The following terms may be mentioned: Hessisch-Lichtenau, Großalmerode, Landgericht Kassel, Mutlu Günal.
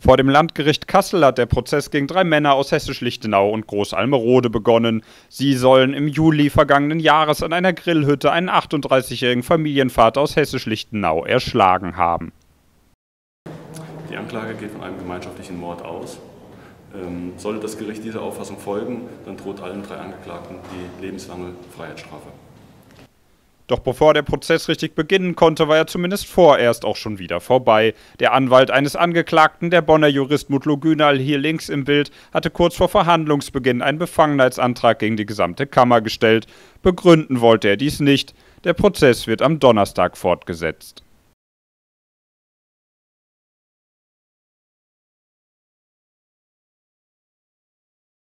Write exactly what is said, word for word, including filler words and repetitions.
Vor dem Landgericht Kassel hat der Prozess gegen drei Männer aus Hessisch-Lichtenau und Großalmerode begonnen. Sie sollen im Juli vergangenen Jahres an einer Grillhütte einen achtunddreißigjährigen Familienvater aus Hessisch-Lichtenau erschlagen haben. Die Anklage geht von einem gemeinschaftlichen Mord aus. Ähm, sollte das Gericht dieser Auffassung folgen, dann droht allen drei Angeklagten die lebenslange Freiheitsstrafe. Doch bevor der Prozess richtig beginnen konnte, war er zumindest vorerst auch schon wieder vorbei. Der Anwalt eines Angeklagten, der Bonner Jurist Mutlu Günal, hier links im Bild, hatte kurz vor Verhandlungsbeginn einen Befangenheitsantrag gegen die gesamte Kammer gestellt. Begründen wollte er dies nicht. Der Prozess wird am Donnerstag fortgesetzt.